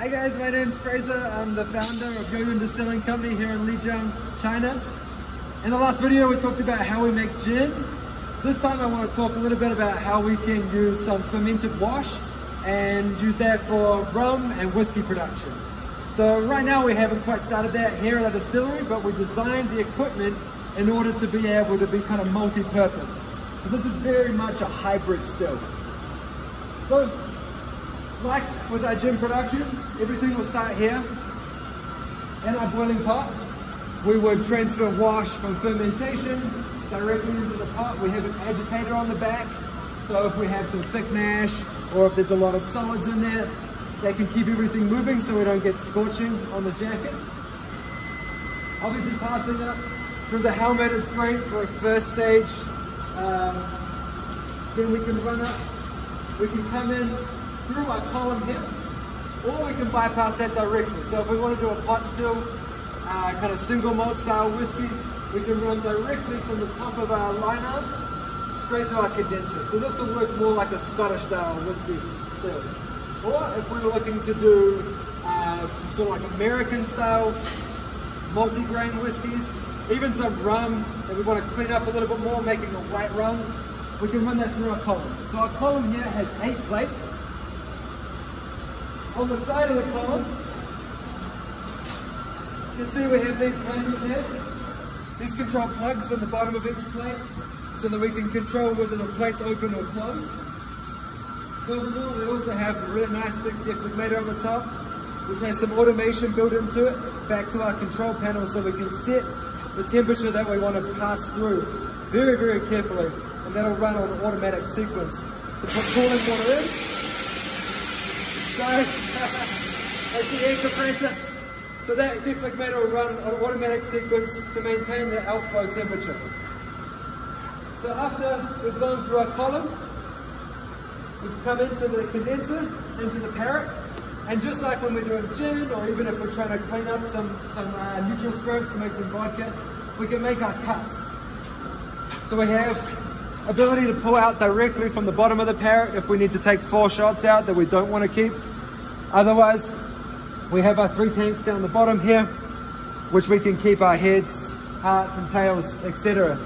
Hi guys, my name's Fraser. I'm the founder of Goyun Distilling Company here in Lijiang, China. In the last video we talked about how we make gin. This time I want to talk a little bit about how we can use some fermented wash and use that for rum and whiskey production. So right now we haven't quite started that here at our distillery, but we designed the equipment in order to be able to be kind of multi-purpose. So this is very much a hybrid still. So, like with our gin production, everything will start here in our boiling pot. We would transfer wash from fermentation directly into the pot. We have an agitator on the back, so if we have some thick mash or if there's a lot of solids in there, they can keep everything moving so we don't get scorching on the jackets. Obviously passing up through the helmet is great for a first stage. Then we can run up, we can come in through our column here, or we can bypass that directly. So if we want to do a pot still, kind of single malt style whiskey, we can run directly from the top of our line arm straight to our condenser. So this will work more like a Scottish style whiskey still. Or if we're looking to do some sort of like American style multi-grain whiskeys, even some rum that we want to clean up a little bit more, making a white rum, we can run that through our column. So our column here has 8 plates. On the side of the column, you can see we have these handles here. These control plugs on the bottom of each plate, so that we can control whether the plate's open or closed. Furthermore, we also have a really nice big deflagrator on the top, which has some automation built into it, back to our control panel, so we can set the temperature that we want to pass through very, very carefully, and that'll run on an automatic sequence. So put cooling water in. So, that's the air compressor. So that deflagrator will run on an automatic sequence to maintain the outflow temperature. So after we've gone through our column, we've come into the condenser, into the parrot, and just like when we're doing gin, or even if we're trying to clean up some neutral spirits to make some vodka, we can make our cuts. So we have ability to pull out directly from the bottom of the parrot if we need to take 4 shots out that we don't want to keep. Otherwise, we have our 3 tanks down the bottom here, which we can keep our heads, hearts and tails, etc.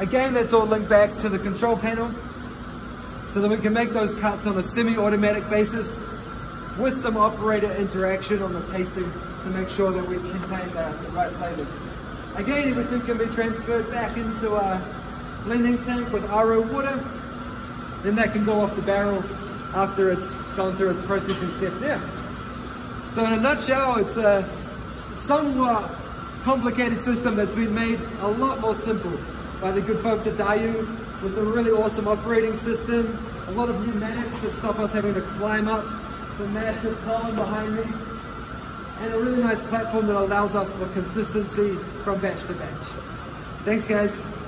Again, that's all linked back to the control panel, so that we can make those cuts on a semi-automatic basis with some operator interaction on the tasting to make sure that we contain the right flavors. Again, everything can be transferred back into our blending tank with RO water, then that can go off the barrel after it's gone through its processing step there. So in a nutshell, it's a somewhat complicated system that's been made a lot more simple by the good folks at Dayu, with a really awesome operating system, a lot of pneumatics that stop us having to climb up the massive column behind me, and a really nice platform that allows us for consistency from batch to batch. Thanks guys.